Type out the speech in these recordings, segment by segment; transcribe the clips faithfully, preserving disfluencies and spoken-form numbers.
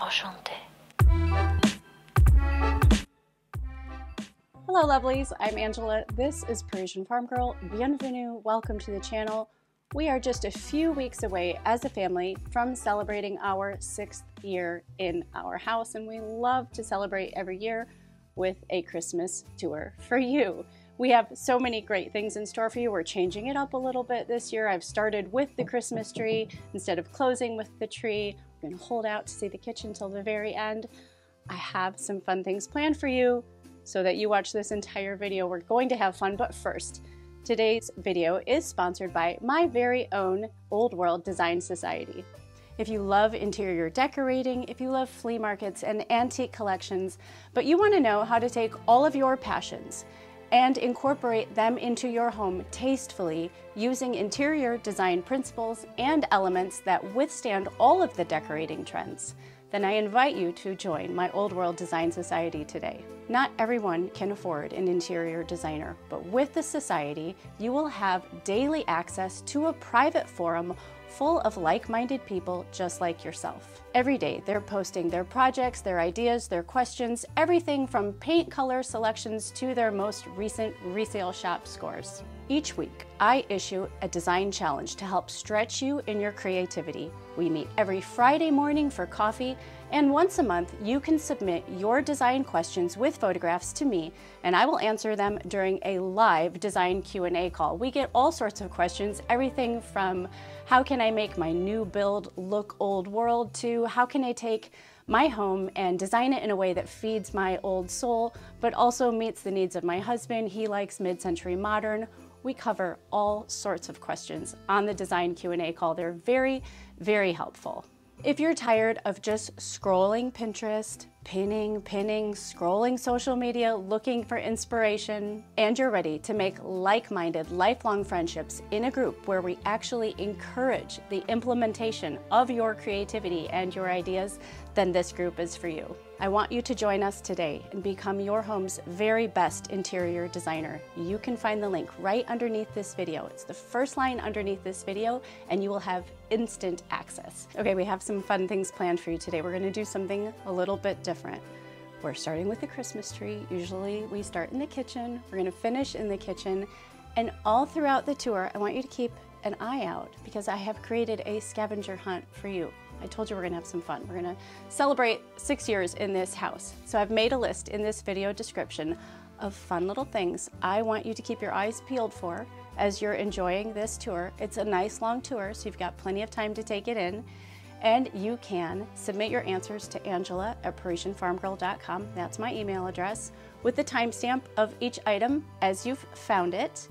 Enchantée. Hello lovelies, I'm Angela. This is Parisienne Farmgirl. Bienvenue, welcome to the channel. We are just a few weeks away as a family from celebrating our sixth year in our house, and we love to celebrate every year with a Christmas tour for you. We have so many great things in store for you. We're changing it up a little bit this year. I've started with the Christmas tree instead of closing with the tree. We're gonna hold out to see the kitchen till the very end. I have some fun things planned for you so that you watch this entire video. We're going to have fun, but first, today's video is sponsored by my very own Old World Design Society. If you love interior decorating, if you love flea markets and antique collections, but you want to know how to take all of your passions and incorporate them into your home tastefully using interior design principles and elements that withstand all of the decorating trends, then I invite you to join my Old World Design Society today. Not everyone can afford an interior designer, but with the society, you will have daily access to a private forum full of like-minded people just like yourself. Every day, they're posting their projects, their ideas, their questions, everything from paint color selections to their most recent resale shop scores. Each week, I issue a design challenge to help stretch you in your creativity. We meet every Friday morning for coffee, and once a month, you can submit your design questions with photographs to me, and I will answer them during a live design Q and A call. We get all sorts of questions, everything from how can I make my new build look old world to how can I take my home and design it in a way that feeds my old soul, but also meets the needs of my husband. He likes mid-century modern. We cover all sorts of questions on the design Q and A call. They're very, very helpful. If you're tired of just scrolling Pinterest, pinning, pinning, scrolling social media, looking for inspiration, and you're ready to make like-minded, lifelong friendships in a group where we actually encourage the implementation of your creativity and your ideas, then this group is for you. I want you to join us today and become your home's very best interior designer. You can find the link right underneath this video. It's the first line underneath this video, and you will have instant access. Okay, we have some fun things planned for you today. We're gonna do something a little bit different. We're starting with the Christmas tree. Usually we start in the kitchen. We're gonna finish in the kitchen. And all throughout the tour, I want you to keep an eye out because I have created a scavenger hunt for you. I told you we're gonna have some fun. We're gonna celebrate six years in this house. So I've made a list in this video description of fun little things I want you to keep your eyes peeled for as you're enjoying this tour. It's a nice long tour, so you've got plenty of time to take it in. And you can submit your answers to Angela at Parisienne Farmgirl dot com. That's my email address, with the timestamp of each item as you've found it.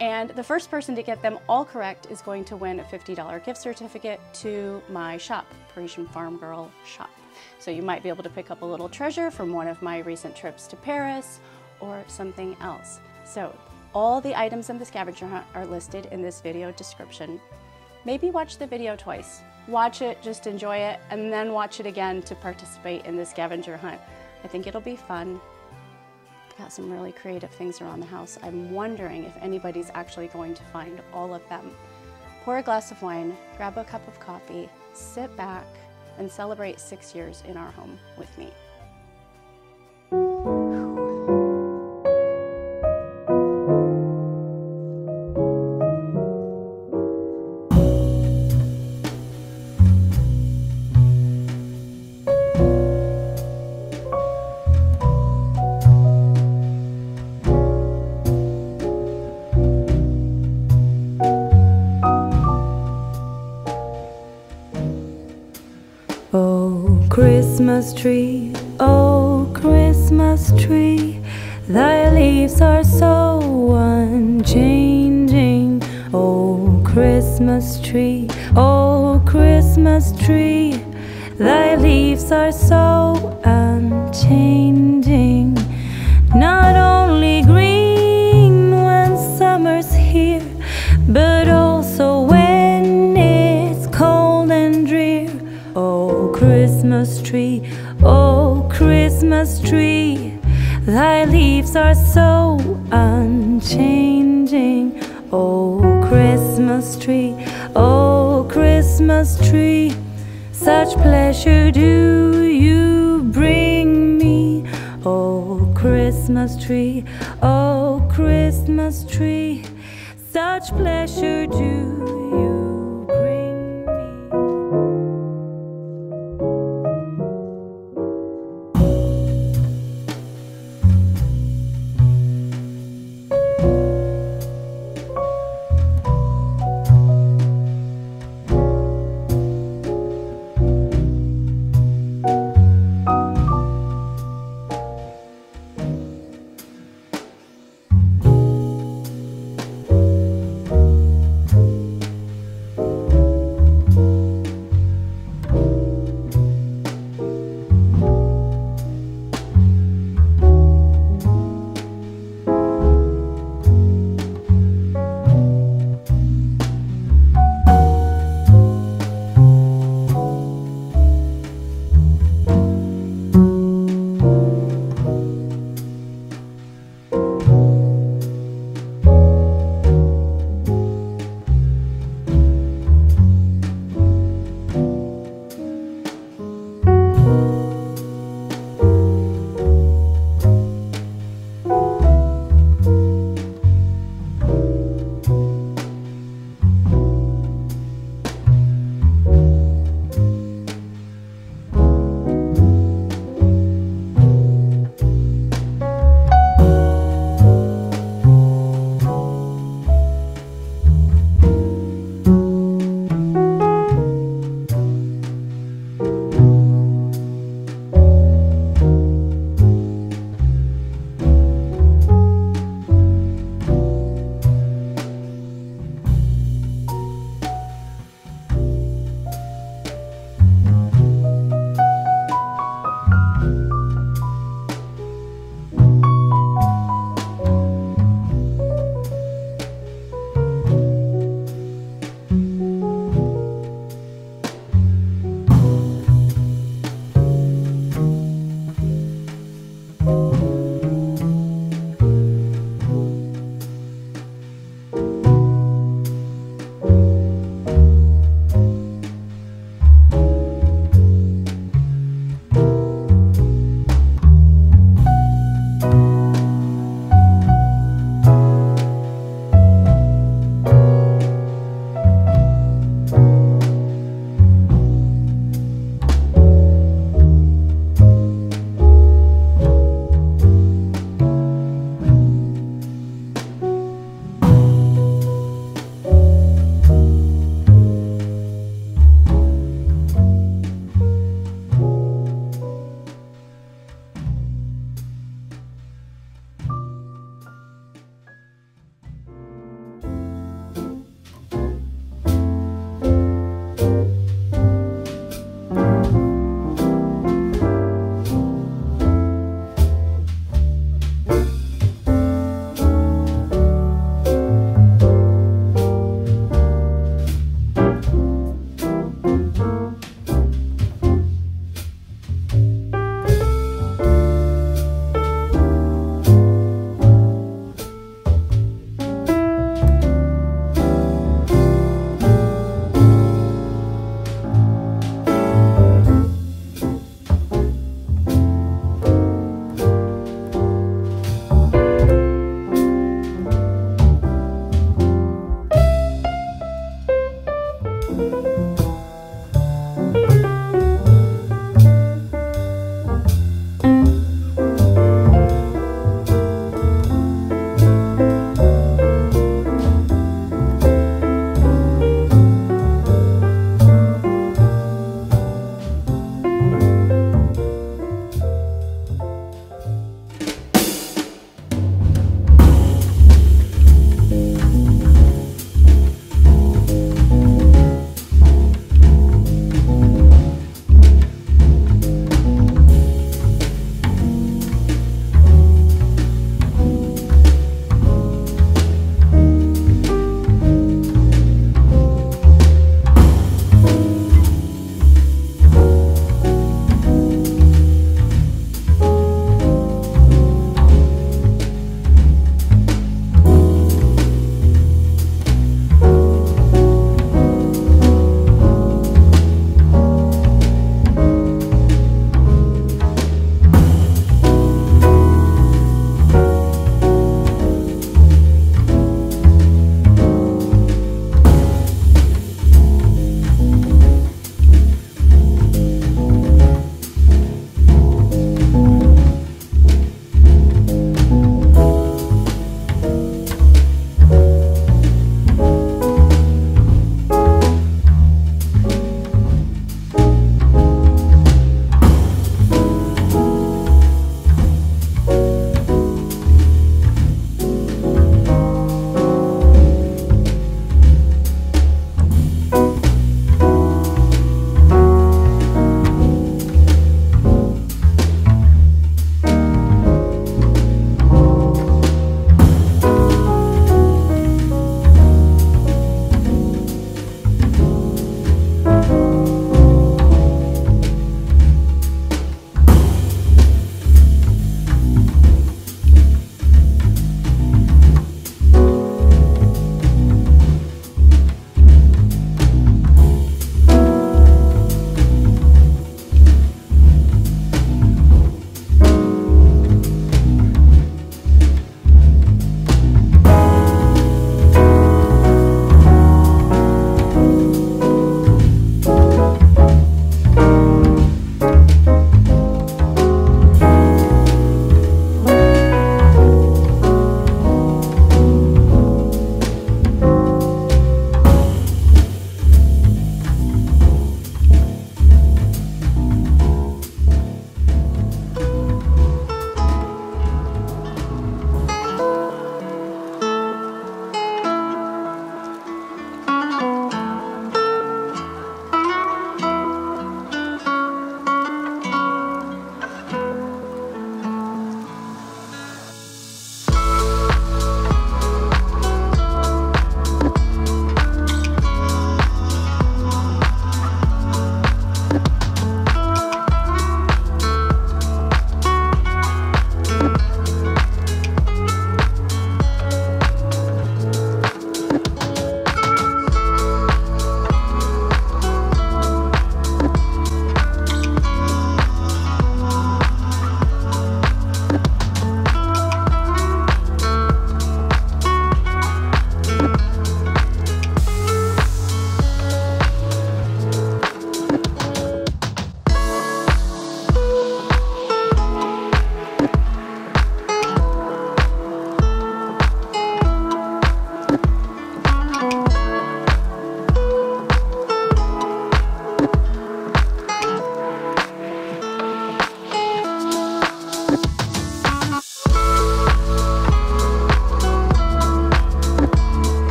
And the first person to get them all correct is going to win a fifty dollar gift certificate to my shop, Parisienne Farmgirl Shop. So you might be able to pick up a little treasure from one of my recent trips to Paris or something else. So all the items in the scavenger hunt are listed in this video description. Maybe watch the video twice. Watch it, just enjoy it, and then watch it again to participate in the scavenger hunt. I think it'll be fun. Got some really creative things around the house. I'm wondering if anybody's actually going to find all of them. Pour a glass of wine, grab a cup of coffee, sit back, and celebrate six years in our home with me. Christmas tree, oh Christmas tree, thy leaves are so unchanging. Oh Christmas tree, oh Christmas tree, thy leaves are so unchanging. Not only green when summer's here, but also when it's cold and drear. Oh Christmas tree, oh Christmas tree, thy leaves are so unchanging. Oh Christmas tree, oh Christmas tree, such pleasure do you Christmas tree, oh Christmas tree, such pleasure do you bring me.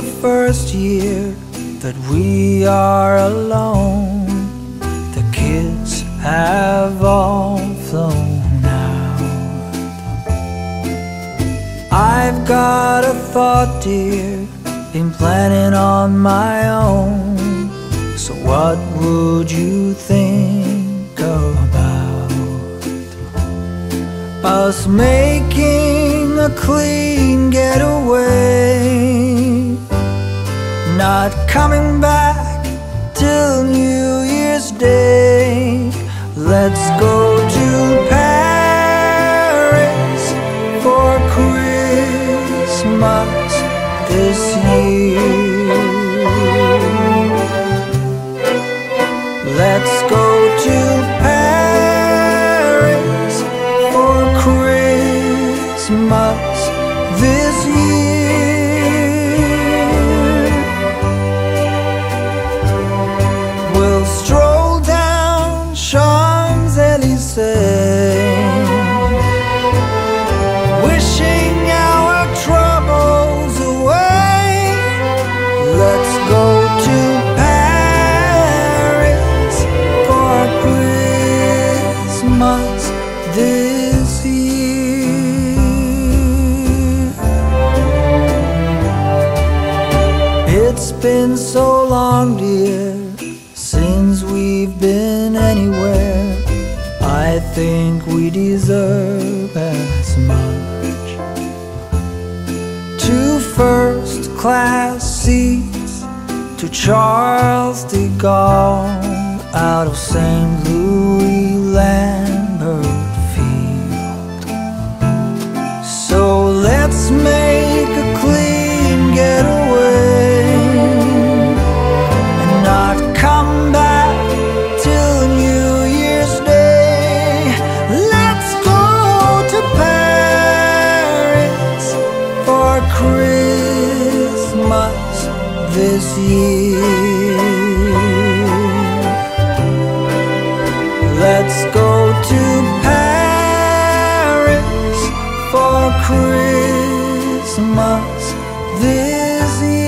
the first year that we are alone, the kids have all flown out. I've got a thought, dear, been planning on my own, so what would you think about us making a clean getaway, not coming back till New Year's Day? Let's go to Paris for Christmas this year. Let's go to Paris for Christmas this year. So long, dear, since we've been anywhere, I think we deserve as much. Two first class seats to Charles de Gaulle, out of Saint Louis Lambert Field. So let's make a clean getaway, not come back till New Year's Day. Let's go to Paris for Christmas this year. Let's go to Paris for Christmas this year.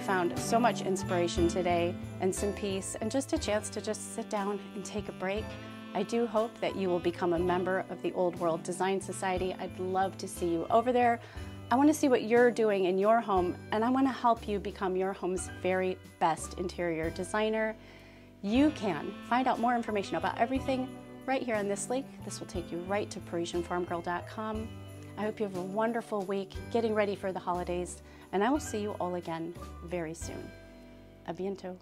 you found so much inspiration today and some peace and just a chance to just sit down and take a break. I do hope that you will become a member of the Old World Design Society. I'd love to see you over there. I want to see what you're doing in your home, and I want to help you become your home's very best interior designer. You can find out more information about everything right here on this link. This will take you right to Parisian Farm Girl dot com. I hope you have a wonderful week getting ready for the holidays, and I will see you all again very soon. A bientôt.